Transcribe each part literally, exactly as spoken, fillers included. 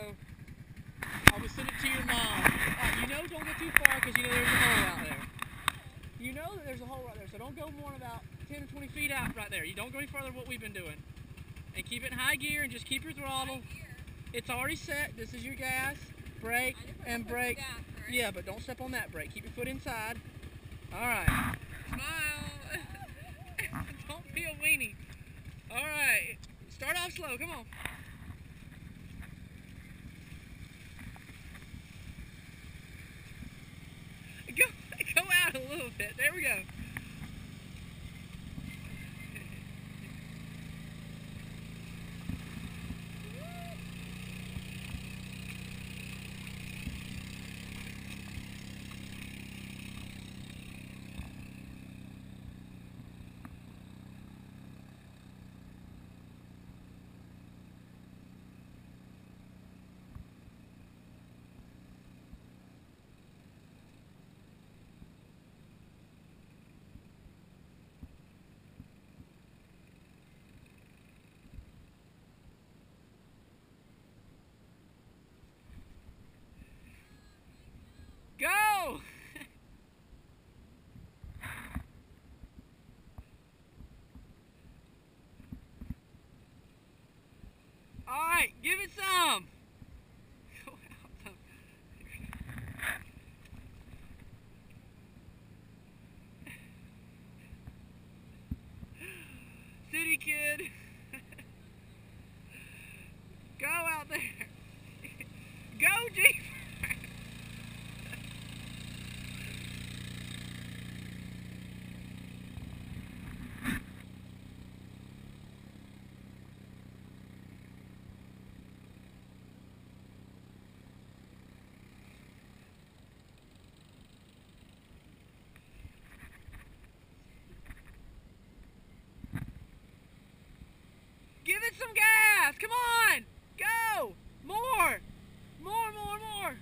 so I'll just send it to your mom. Right, you know, don't go too far because you know there's a hole out there. You know that there's a hole right there, so don't go more than about ten or twenty feet out right there. You don't go any further than what we've been doing. And keep it in high gear and just keep your throttle. It's already set. This is your gas, brake, and brake. Yeah, but don't step on that brake. Keep your foot inside. All right. Smile. Don't be a weenie. All right. Start off slow. Come on. Go, go out a little bit. There we go. Go! Alright, give it some! Go out some. City kid! Go out there! Go deep! Give it some gas! Come on! Go! More! More, more, more!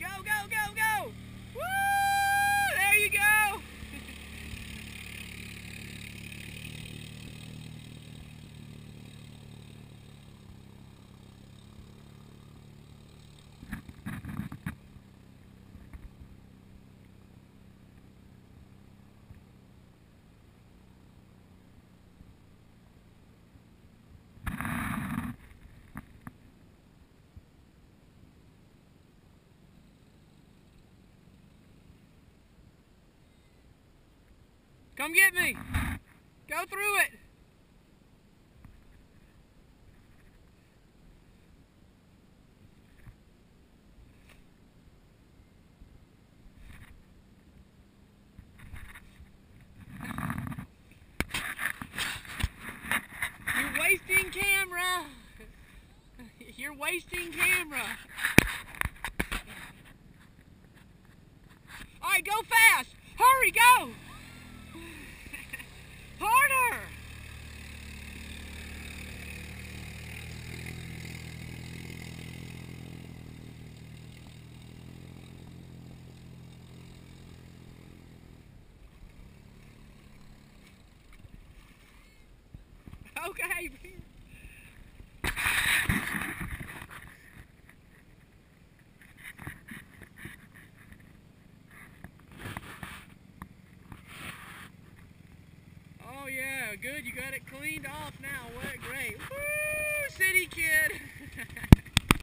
Go, go, go, go! Woo! There you go! Come get me. Go through it. You're wasting camera. You're wasting camera. All right, go fast. Hurry, go. Harder! Okay. Good, you got it cleaned off now. What a great